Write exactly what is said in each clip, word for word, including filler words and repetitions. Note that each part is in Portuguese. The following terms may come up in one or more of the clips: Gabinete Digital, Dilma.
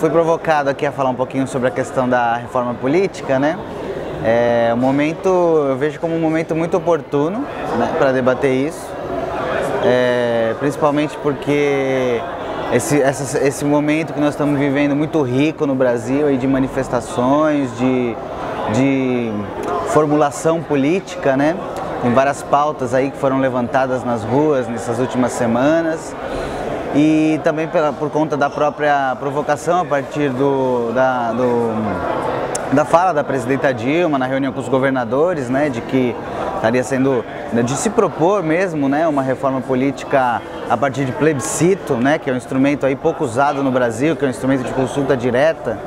fui provocado aqui a falar um pouquinho sobre a questão da reforma política, né? É, o momento, eu vejo como um momento muito oportuno, né, para debater isso, é, principalmente porque esse, essa, esse momento que nós estamos vivendo muito rico no Brasil, aí, de manifestações, de, de formulação política, né? Tem várias pautas aí que foram levantadas nas ruas nessas últimas semanas e também pela, por conta da própria provocação a partir do da, do, da fala da presidenta Dilma na reunião com os governadores, né, de que estaria sendo, de se propor mesmo, né, uma reforma política a partir de plebiscito, né, que é um instrumento aí pouco usado no Brasil, que é um instrumento de consulta direta.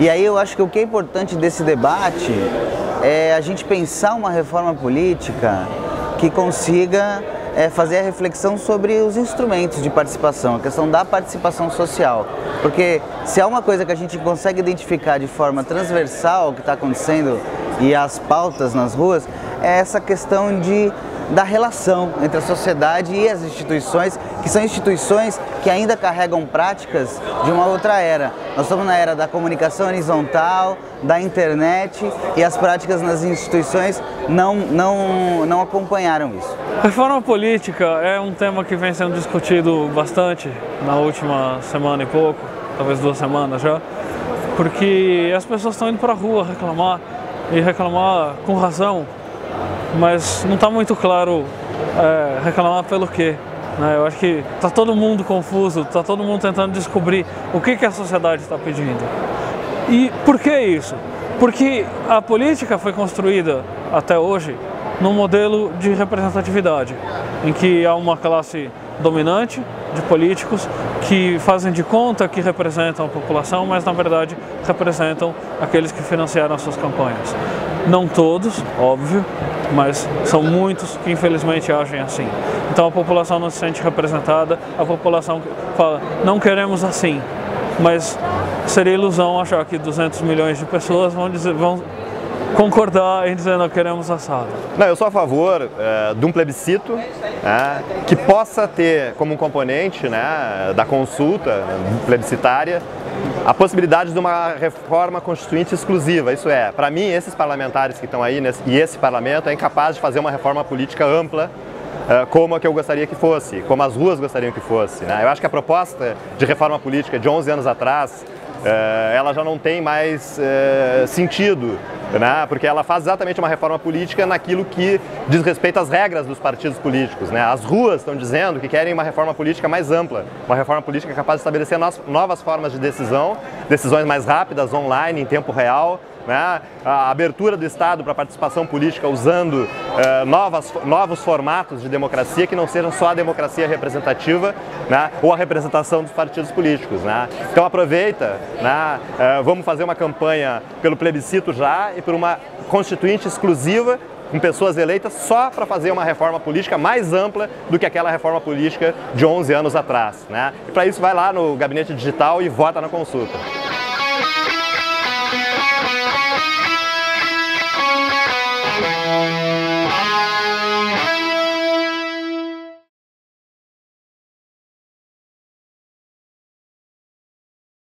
E aí eu acho que o que é importante desse debate é a gente pensar uma reforma política que consiga é, fazer a reflexão sobre os instrumentos de participação, a questão da participação social. Porque se há uma coisa que a gente consegue identificar de forma transversal o que está acontecendo e as pautas nas ruas, é essa questão de, da relação entre a sociedade e as instituições, que são instituições que ainda carregam práticas de uma outra era. Nós estamos na era da comunicação horizontal, da internet, e as práticas nas instituições não, não, não acompanharam isso. Reforma política é um tema que vem sendo discutido bastante na última semana e pouco, talvez duas semanas já, porque as pessoas estão indo para a rua reclamar, e reclamar com razão, mas não está muito claro é, reclamar pelo quê, né? Eu acho que está todo mundo confuso, está todo mundo tentando descobrir o que, que a sociedade está pedindo. E por que isso? Porque a política foi construída até hoje num modelo de representatividade, em que há uma classe dominante de políticos que fazem de conta que representam a população, mas na verdade representam aqueles que financiaram as suas campanhas. Não todos, óbvio, mas são muitos que infelizmente agem assim. Então a população não se sente representada, a população fala, não queremos assim, mas seria ilusão achar que duzentos milhões de pessoas vão dizer, vão concordar em dizer não queremos assado. Não, eu sou a favor é, de um plebiscito é, que possa ter como componente, né, da consulta plebiscitária a possibilidade de uma reforma constituinte exclusiva. Isso é, para mim, esses parlamentares que estão aí nesse, e esse parlamento é incapaz de fazer uma reforma política ampla como a que eu gostaria que fosse, como as ruas gostariam que fosse, né? Eu acho que a proposta de reforma política de onze anos atrás, ela já não tem mais sentido, né? Porque ela faz exatamente uma reforma política naquilo que diz respeito às regras dos partidos políticos, né? As ruas estão dizendo que querem uma reforma política mais ampla, uma reforma política capaz de estabelecer novas formas de decisão, decisões mais rápidas, online, em tempo real, né? A abertura do Estado para a participação política usando eh, novas, novos formatos de democracia que não sejam só a democracia representativa, né? Ou a representação dos partidos políticos, né? Então aproveita, né? eh, vamos fazer uma campanha pelo plebiscito já e por uma constituinte exclusiva com pessoas eleitas só para fazer uma reforma política mais ampla do que aquela reforma política de onze anos atrás, né? E para isso vai lá no Gabinete Digital e vota na consulta.